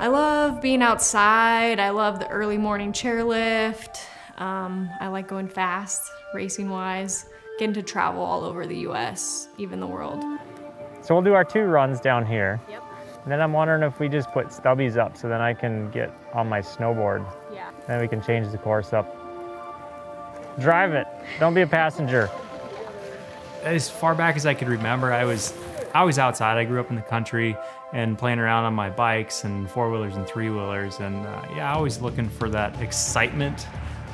I love being outside. I love the early morning chairlift. I like going fast, racing-wise. Getting to travel all over the US, even the world. So we'll do our two runs down here. Yep. And then I'm wondering if we just put stubbies up so then I can get on my snowboard. Yeah. Then we can change the course up. Drive it. Don't be a passenger. As far back as I could remember, I was outside. I grew up in the country and playing around on my bikes and four-wheelers and three-wheelers. And yeah, always looking for that excitement,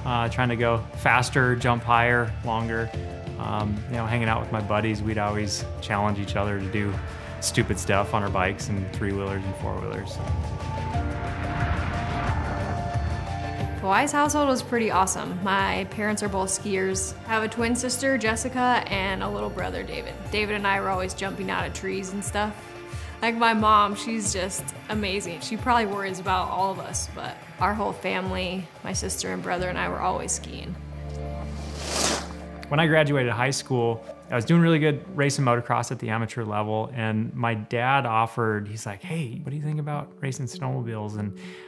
trying to go faster, jump higher, longer. You know, hanging out with my buddies, we'd always challenge each other to do stupid stuff on our bikes and three-wheelers and four-wheelers. Hawaii's household was pretty awesome. My parents are both skiers. I have a twin sister, Jessica, and a little brother, David. David and I were always jumping out of trees and stuff. Like my mom, she's just amazing. She probably worries about all of us, but our whole family, my sister and brother and I were always skiing. When I graduated high school, I was doing really good racing motocross at the amateur level, and my dad offered, he's like, hey, what do you think about racing snowmobiles?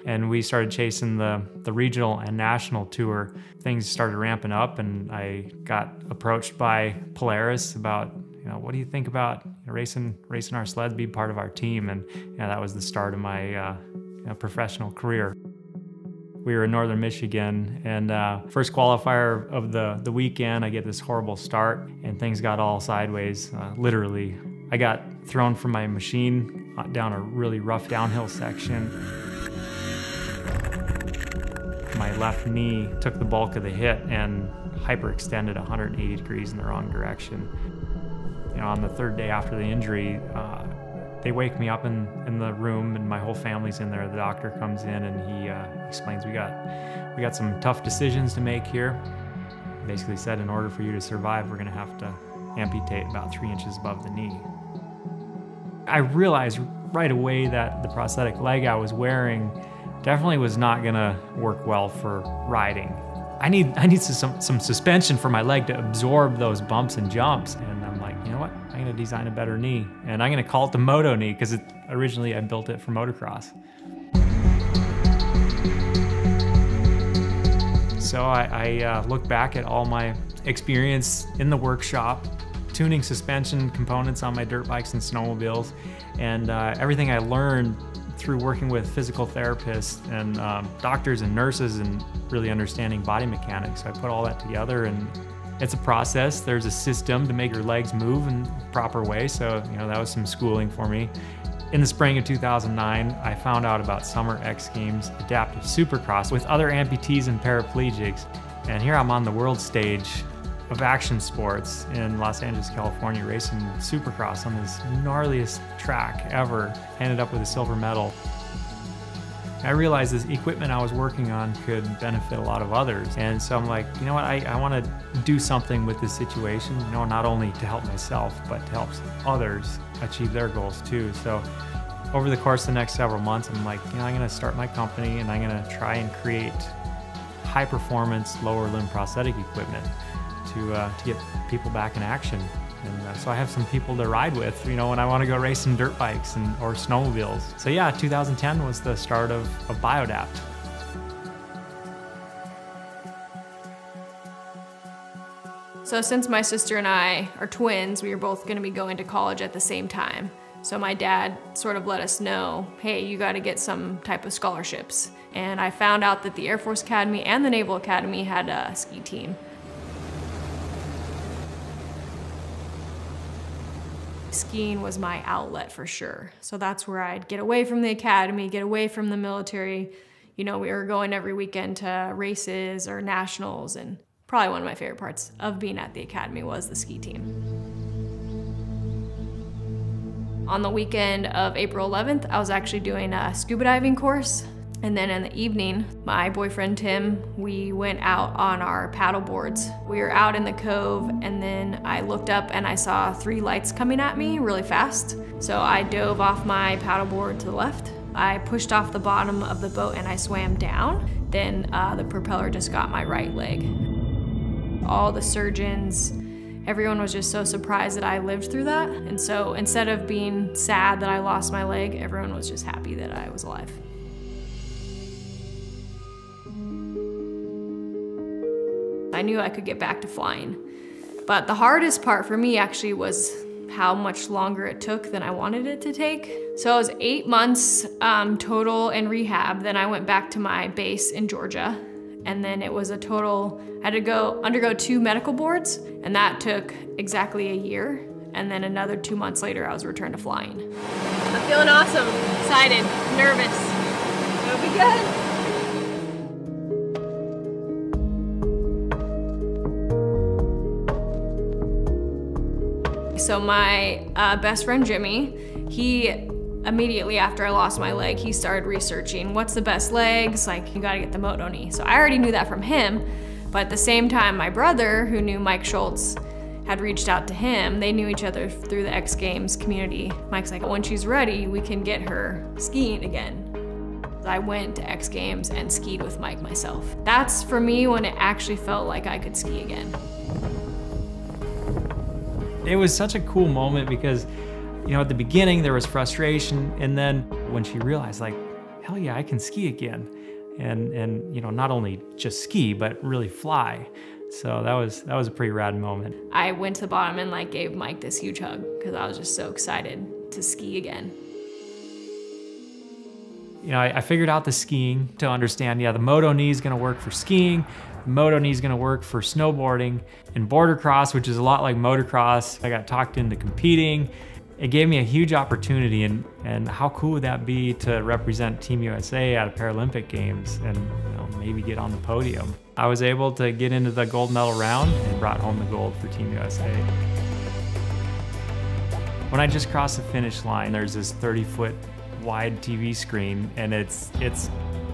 And we started chasing the regional and national tour. Things started ramping up, and I got approached by Polaris about, you know, what do you think about racing our sleds, be part of our team? And you know, that was the start of my professional career. We were in northern Michigan, and first qualifier of the weekend, I get this horrible start, and things got all sideways, literally. I got thrown from my machine down a really rough downhill section. My left knee took the bulk of the hit and hyperextended 180 degrees in the wrong direction. You know, on the third day after the injury, they wake me up in the room, and my whole family's in there. The doctor comes in, and he explains we got some tough decisions to make here. Basically said, in order for you to survive, we're gonna have to amputate about 3 inches above the knee. I realized right away that the prosthetic leg I was wearing definitely was not gonna work well for riding. I need some suspension for my leg to absorb those bumps and jumps, and I'm like, you know what? I'm gonna design a better knee, and I'm gonna call it the Moto Knee, because originally I built it for motocross. So I look back at all my experience in the workshop, tuning suspension components on my dirt bikes and snowmobiles, and everything I learned through working with physical therapists and doctors and nurses, and really understanding body mechanics. So I put all that together, and it's a process. There's a system to make your legs move in the proper way, so you know, that was some schooling for me. In the spring of 2009, I found out about Summer X Games Adaptive Supercross with other amputees and paraplegics, and here I'm on the world stage of action sports in Los Angeles, California, racing Supercross on this gnarliest track ever. Ended up with a silver medal. I realized this equipment I was working on could benefit a lot of others. And so I'm like, you know what, I want to do something with this situation, you know, not only to help myself, but to help others achieve their goals too. So over the course of the next several months, I'm like, you know, I'm going to start my company, and I'm going to try and create high performance lower limb prosthetic equipment to get people back in action. And so I have some people to ride with, you know, when I want to go race some dirt bikes or snowmobiles. So yeah, 2010 was the start of BioDapt. So since my sister and I are twins, we were both going to be going to college at the same time. So my dad sort of let us know, hey, you got to get some type of scholarships. And I found out that the Air Force Academy and the Naval Academy had a ski team. Skiing was my outlet for sure. So that's where I'd get away from the academy, get away from the military. You know, we were going every weekend to races or nationals, and probably one of my favorite parts of being at the academy was the ski team. On the weekend of April 11th, I was actually doing a scuba diving course. And then in the evening, my boyfriend Tim, we went out on our paddle boards. We were out in the cove, and then I looked up and I saw three lights coming at me really fast. So I dove off my paddle board to the left. I pushed off the bottom of the boat and I swam down. Then the propeller just got my right leg. All the surgeons, everyone was just so surprised that I lived through that. And so instead of being sad that I lost my leg, everyone was just happy that I was alive. I knew I could get back to flying. But the hardest part for me actually was how much longer it took than I wanted it to take. So it was 8 months total in rehab. Then I went back to my base in Georgia. And then it was a total, I had to undergo 2 medical boards, and that took exactly a year. And then another 2 months later, I was returned to flying. I'm feeling awesome, excited, nervous. It'll be good. So my best friend Jimmy, he immediately after I lost my leg, he started researching what's the best legs, like you gotta get the Moto Knee. So I already knew that from him, but at the same time my brother, who knew Mike Schultz, had reached out to him. They knew each other through the X Games community. Mike's like, when she's ready, we can get her skiing again. I went to X Games and skied with Mike myself. That's for me when it actually felt like I could ski again. It was such a cool moment because, you know, at the beginning there was frustration, and then when she realized, like, hell yeah, I can ski again, and you know, not only just ski but really fly. So that was a pretty rad moment. I went to the bottom and like gave Mike this huge hug because I was just so excited to ski again. You know, I figured out the skiing to understand, yeah, the Moto Knee is going to work for skiing, the Moto Knee is going to work for snowboarding, and border cross, which is a lot like motocross. I got talked into competing. It gave me a huge opportunity, and how cool would that be to represent Team USA at a Paralympic Games and, you know, maybe get on the podium. I was able to get into the gold medal round and brought home the gold for Team USA. When I just crossed the finish line, there's this 30-foot wide TV screen, and it's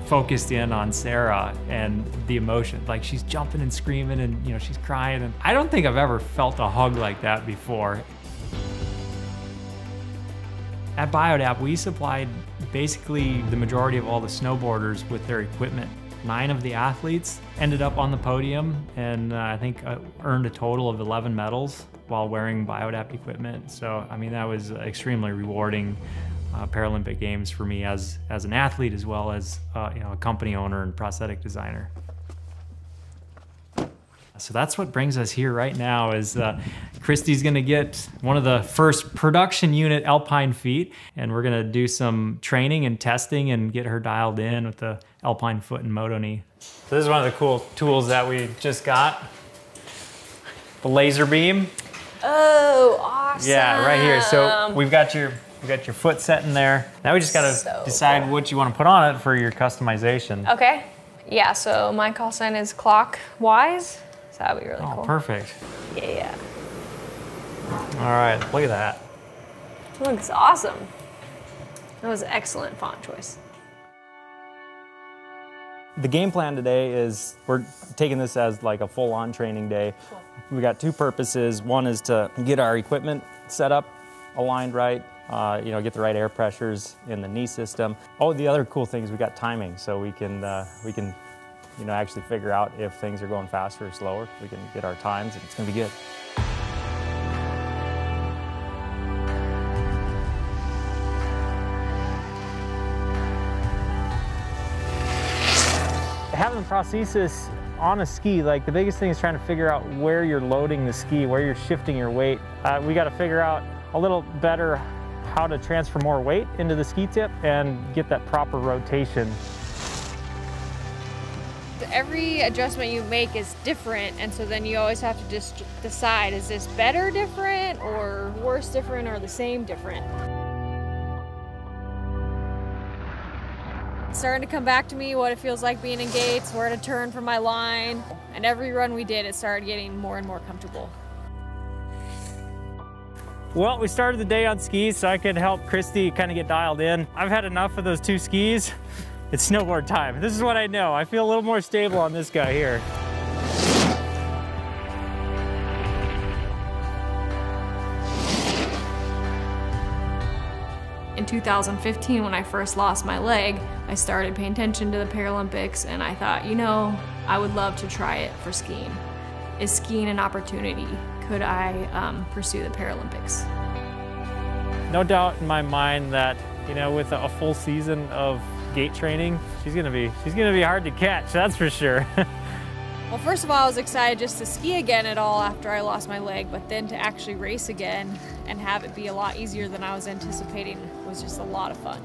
focused in on Sarah and the emotion. Like, she's jumping and screaming, and you know, she's crying, and I don't think I've ever felt a hug like that before. At BioDapt, we supplied basically the majority of all the snowboarders with their equipment. 9 of the athletes ended up on the podium, and I think earned a total of 11 medals while wearing BioDapt equipment. So I mean, that was extremely rewarding. Paralympic Games for me as an athlete, as well as you know, a company owner and prosthetic designer. So that's what brings us here right now is Christy's gonna get one of the first production unit Alpine feet, and we're gonna do some training and testing and get her dialed in with the Alpine foot and Moto Knee. So this is one of the cool tools that we just got. The laser beam. Oh, awesome. Yeah, right here. So we've got your foot set in there. Now we just gotta decide what you wanna put on it for your customization. Okay, yeah, so my call sign is Clockwise, so that'd be really cool. Oh, perfect. Yeah. All right, look at that. Looks awesome. That was an excellent font choice. The game plan today is we're taking this as like a full-on training day. Cool. We got 2 purposes. One is to get our equipment set up, aligned right, you know, get the right air pressures in the knee system. Oh, the other cool thing is we got timing, so we can, you know, actually figure out if things are going faster or slower. We can get our times, and it's gonna be good. Having prosthesis on a ski, like the biggest thing is trying to figure out where you're loading the ski, where you're shifting your weight. We got to figure out a little better how to transfer more weight into the ski tip and get that proper rotation. Every adjustment you make is different, and so then you always have to just decide, is this better different or worse different or the same different? It's starting to come back to me what it feels like being in gates, where to turn from my line, and every run we did it started getting more and more comfortable. Well, we started the day on skis so I could help Christy kind of get dialed in. I've had enough of those 2 skis. It's snowboard time. This is what I know. I feel a little more stable on this guy here. In 2015, when I first lost my leg, I started paying attention to the Paralympics, and I thought, you know, I would love to try it for skiing. Is skiing an opportunity? Could I pursue the Paralympics? No doubt in my mind that, you know, with a full season of gait training, she's gonna be hard to catch, that's for sure. Well, first of all, I was excited just to ski again at all after I lost my leg, but then to actually race again and have it be a lot easier than I was anticipating was just a lot of fun.